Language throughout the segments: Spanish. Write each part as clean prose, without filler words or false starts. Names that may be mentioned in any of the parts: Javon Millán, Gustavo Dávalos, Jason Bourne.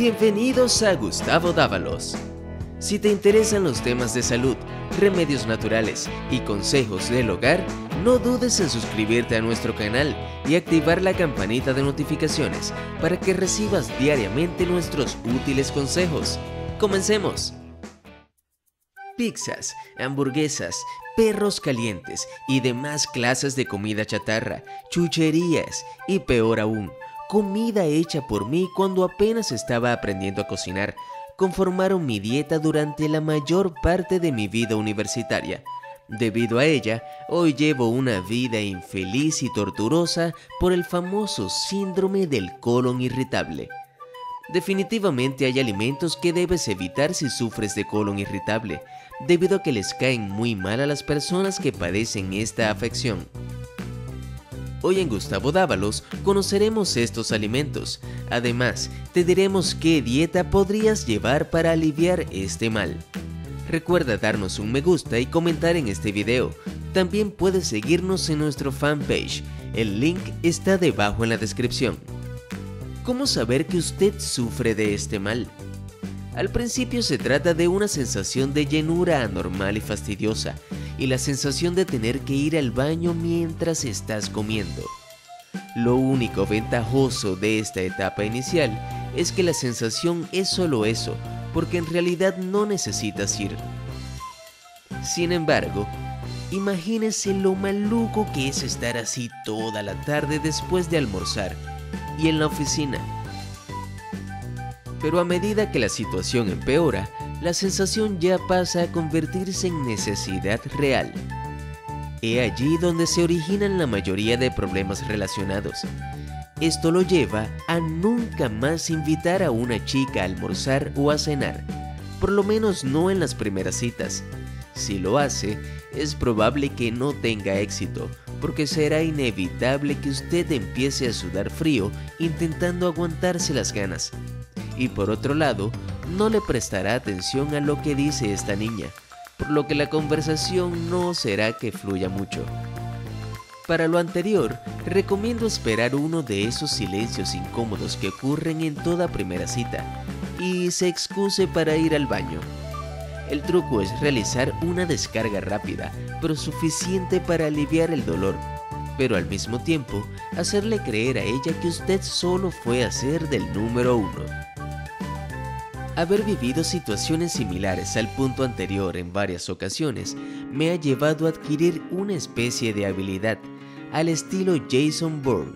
Bienvenidos a Gustavo Dávalos. Si te interesan los temas de salud, remedios naturales y consejos del hogar, no dudes en suscribirte a nuestro canal y activar la campanita de notificaciones para que recibas diariamente nuestros útiles consejos. ¡Comencemos! Pizzas, hamburguesas, perros calientes y demás clases de comida chatarra, chucherías y peor aún, comida hecha por mí cuando apenas estaba aprendiendo a cocinar, conformaron mi dieta durante la mayor parte de mi vida universitaria. Debido a ella, hoy llevo una vida infeliz y tortuosa por el famoso síndrome del colon irritable. Definitivamente hay alimentos que debes evitar si sufres de colon irritable, debido a que les caen muy mal a las personas que padecen esta afección. Hoy en Gustavo Dávalos conoceremos estos alimentos. Además, te diremos qué dieta podrías llevar para aliviar este mal. Recuerda darnos un me gusta y comentar en este video. También puedes seguirnos en nuestro fanpage. El link está debajo en la descripción. ¿Cómo saber que usted sufre de este mal? Al principio se trata de una sensación de llenura anormal y fastidiosa, y la sensación de tener que ir al baño mientras estás comiendo. Lo único ventajoso de esta etapa inicial es que la sensación es solo eso, porque en realidad no necesitas ir. Sin embargo, imagínese lo maluco que es estar así toda la tarde después de almorzar y en la oficina. Pero a medida que la situación empeora, la sensación ya pasa a convertirse en necesidad real. He allí donde se originan la mayoría de problemas relacionados. Esto lo lleva a nunca más invitar a una chica a almorzar o a cenar, por lo menos no en las primeras citas. Si lo hace, es probable que no tenga éxito, porque será inevitable que usted empiece a sudar frío intentando aguantarse las ganas. Y por otro lado, no le prestará atención a lo que dice esta niña, por lo que la conversación no será que fluya mucho. Para lo anterior, recomiendo esperar uno de esos silencios incómodos que ocurren en toda primera cita y se excuse para ir al baño. El truco es realizar una descarga rápida, pero suficiente para aliviar el dolor, pero al mismo tiempo hacerle creer a ella que usted solo fue a ser del número uno. Haber vivido situaciones similares al punto anterior en varias ocasiones me ha llevado a adquirir una especie de habilidad al estilo Jason Bourne.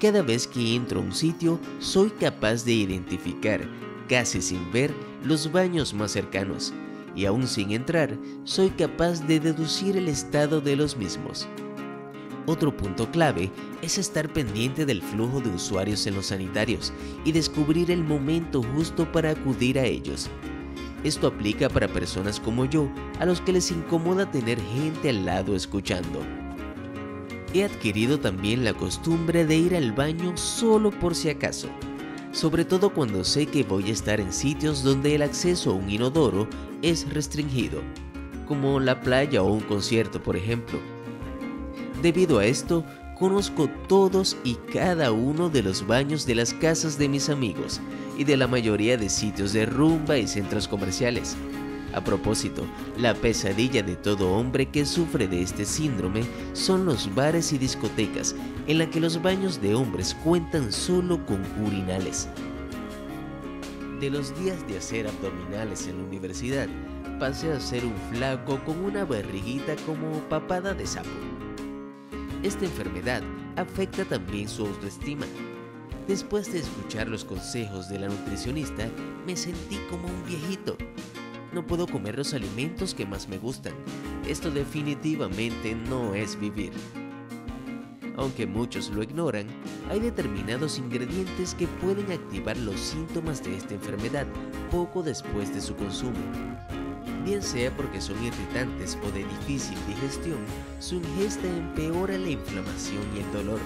Cada vez que entro a un sitio, soy capaz de identificar, casi sin ver, los baños más cercanos, y aún sin entrar, soy capaz de deducir el estado de los mismos. Otro punto clave es estar pendiente del flujo de usuarios en los sanitarios y descubrir el momento justo para acudir a ellos. Esto aplica para personas como yo, a los que les incomoda tener gente al lado escuchando. He adquirido también la costumbre de ir al baño solo por si acaso, sobre todo cuando sé que voy a estar en sitios donde el acceso a un inodoro es restringido, como la playa o un concierto, por ejemplo. Debido a esto, conozco todos y cada uno de los baños de las casas de mis amigos y de la mayoría de sitios de rumba y centros comerciales. A propósito, la pesadilla de todo hombre que sufre de este síndrome son los bares y discotecas en la que los baños de hombres cuentan solo con urinales. De los días de hacer abdominales en la universidad, pasé a ser un flaco con una barriguita como papada de sapo. Esta enfermedad afecta también su autoestima. Después de escuchar los consejos de la nutricionista, me sentí como un viejito. No puedo comer los alimentos que más me gustan. Esto definitivamente no es vivir. Aunque muchos lo ignoran, hay determinados ingredientes que pueden activar los síntomas de esta enfermedad poco después de su consumo. Bien sea porque son irritantes o de difícil digestión, su ingesta empeora la inflamación y el dolor.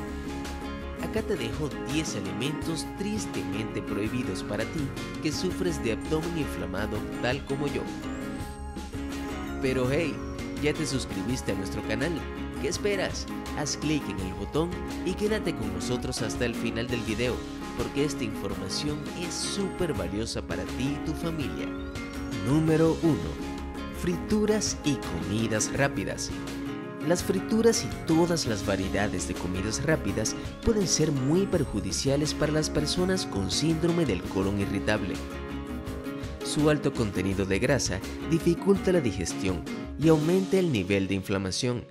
Acá te dejo 10 alimentos tristemente prohibidos para ti que sufres de abdomen inflamado tal como yo. Pero hey, ¿ya te suscribiste a nuestro canal? ¿Qué esperas? Haz clic en el botón y quédate con nosotros hasta el final del video. porque esta información es súper valiosa para ti y tu familia. Número 1. Frituras y comidas rápidas. Las frituras y todas las variedades de comidas rápidas pueden ser muy perjudiciales para las personas con síndrome del colon irritable. Su alto contenido de grasa dificulta la digestión y aumenta el nivel de inflamación.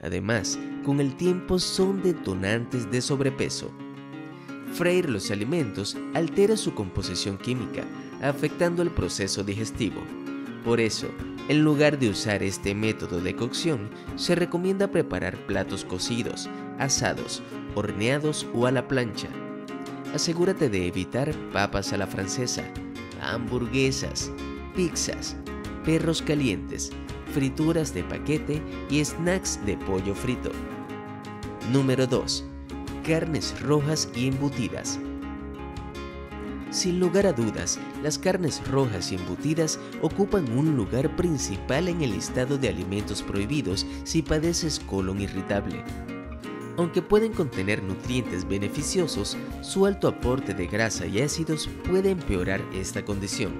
Además, con el tiempo son detonantes de sobrepeso. Freír los alimentos altera su composición química, afectando el proceso digestivo. Por eso, en lugar de usar este método de cocción, se recomienda preparar platos cocidos, asados, horneados o a la plancha. Asegúrate de evitar papas a la francesa, hamburguesas, pizzas, perros calientes, frituras de paquete y snacks de pollo frito. Número 2. Carnes rojas y embutidas. Sin lugar a dudas, las carnes rojas y embutidas ocupan un lugar principal en el listado de alimentos prohibidos si padeces colon irritable. Aunque pueden contener nutrientes beneficiosos, su alto aporte de grasa y ácidos puede empeorar esta condición.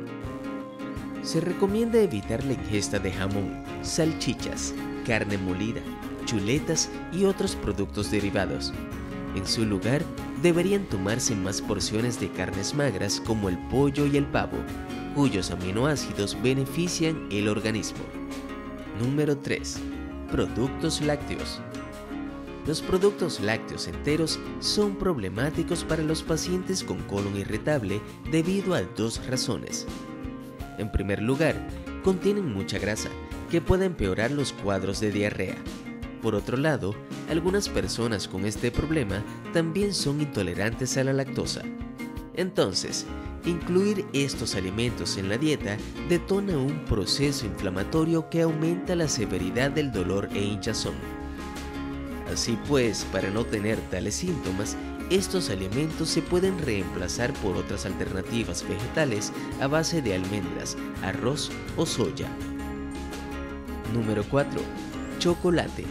Se recomienda evitar la ingesta de jamón, salchichas, carne molida, chuletas y otros productos derivados. En su lugar, deberían tomarse más porciones de carnes magras como el pollo y el pavo, cuyos aminoácidos benefician el organismo. Número 3. Productos lácteos. Los productos lácteos enteros son problemáticos para los pacientes con colon irritable debido a dos razones. En primer lugar, contienen mucha grasa, que puede empeorar los cuadros de diarrea. Por otro lado, algunas personas con este problema también son intolerantes a la lactosa. Entonces, incluir estos alimentos en la dieta detona un proceso inflamatorio que aumenta la severidad del dolor e hinchazón. Así pues, para no tener tales síntomas, estos alimentos se pueden reemplazar por otras alternativas vegetales a base de almendras, arroz o soya. Número 4. Chocolate.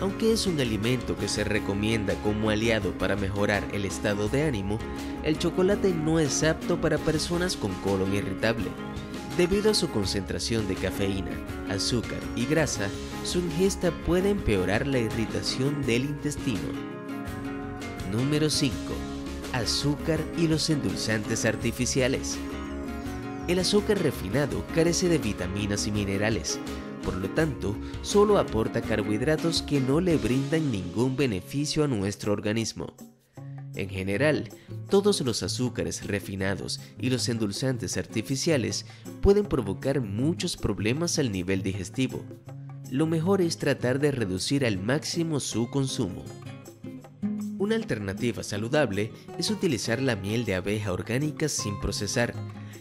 Aunque es un alimento que se recomienda como aliado para mejorar el estado de ánimo, el chocolate no es apto para personas con colon irritable. Debido a su concentración de cafeína, azúcar y grasa, su ingesta puede empeorar la irritación del intestino. Número 5. Azúcar y los endulzantes artificiales. El azúcar refinado carece de vitaminas y minerales. Por lo tanto, solo aporta carbohidratos que no le brindan ningún beneficio a nuestro organismo. En general, todos los azúcares refinados y los endulzantes artificiales pueden provocar muchos problemas al nivel digestivo. Lo mejor es tratar de reducir al máximo su consumo. Una alternativa saludable es utilizar la miel de abeja orgánica sin procesar,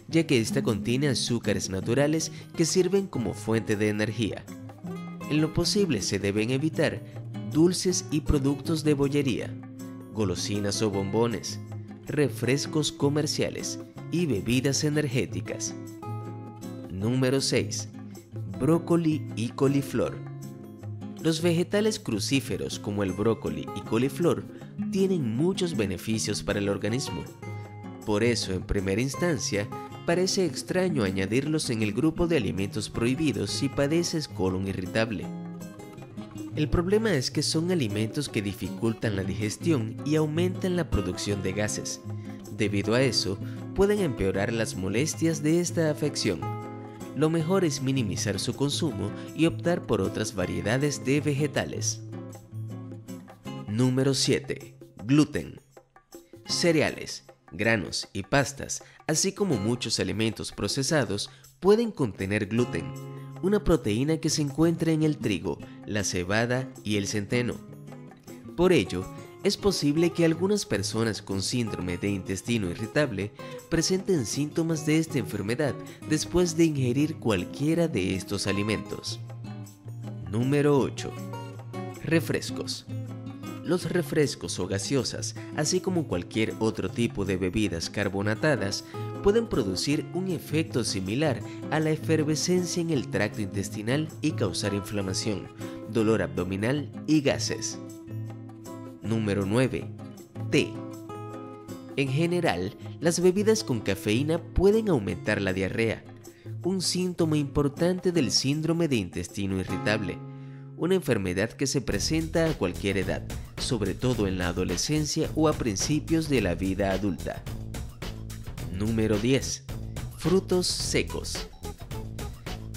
ya que esta contiene azúcares naturales que sirven como fuente de energía. En lo posible se deben evitar dulces y productos de bollería, golosinas o bombones, refrescos comerciales y bebidas energéticas. Número 6. Brócoli y coliflor. Los vegetales crucíferos como el brócoli y coliflor tienen muchos beneficios para el organismo. Por eso, en primera instancia, parece extraño añadirlos en el grupo de alimentos prohibidos si padeces colon irritable. El problema es que son alimentos que dificultan la digestión y aumentan la producción de gases. Debido a eso, pueden empeorar las molestias de esta afección. Lo mejor es minimizar su consumo y optar por otras variedades de vegetales. Número 7. Gluten. Cereales, granos y pastas, así como muchos alimentos procesados, pueden contener gluten, una proteína que se encuentra en el trigo, la cebada y el centeno. Por ello, es posible que algunas personas con síndrome de intestino irritable presenten síntomas de esta enfermedad después de ingerir cualquiera de estos alimentos. Número 8. Refrescos. Los refrescos o gaseosas, así como cualquier otro tipo de bebidas carbonatadas, pueden producir un efecto similar a la efervescencia en el tracto intestinal y causar inflamación, dolor abdominal y gases. Número 9. Té. En general, las bebidas con cafeína pueden aumentar la diarrea, un síntoma importante del síndrome de intestino irritable, una enfermedad que se presenta a cualquier edad, sobre todo en la adolescencia o a principios de la vida adulta. Número 10. Frutos secos.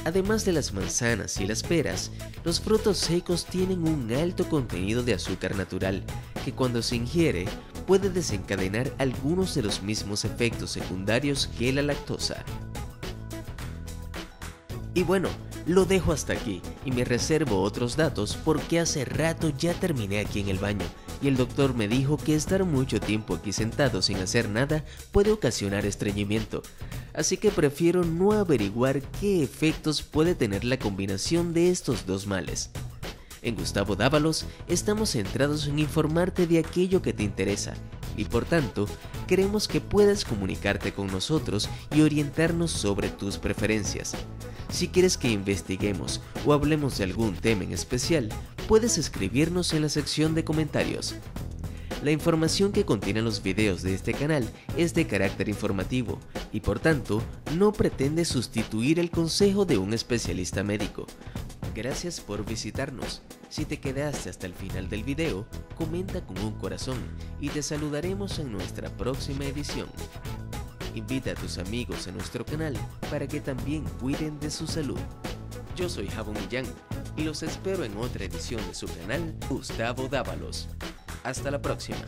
Además de las manzanas y las peras, los frutos secos tienen un alto contenido de azúcar natural, que cuando se ingiere, puede desencadenar algunos de los mismos efectos secundarios que la lactosa. Y bueno, lo dejo hasta aquí y me reservo otros datos porque hace rato ya terminé aquí en el baño y el doctor me dijo que estar mucho tiempo aquí sentado sin hacer nada puede ocasionar estreñimiento, así que prefiero no averiguar qué efectos puede tener la combinación de estos dos males. En Gustavo Dávalos estamos centrados en informarte de aquello que te interesa y por tanto queremos que puedas comunicarte con nosotros y orientarnos sobre tus preferencias. Si quieres que investiguemos o hablemos de algún tema en especial, puedes escribirnos en la sección de comentarios. La información que contienen los videos de este canal es de carácter informativo y por tanto no pretende sustituir el consejo de un especialista médico. Gracias por visitarnos. Si te quedaste hasta el final del video, comenta con un corazón y te saludaremos en nuestra próxima edición. Invita a tus amigos a nuestro canal para que también cuiden de su salud. Yo soy Javon Millán y los espero en otra edición de su canal Gustavo Dávalos. Hasta la próxima.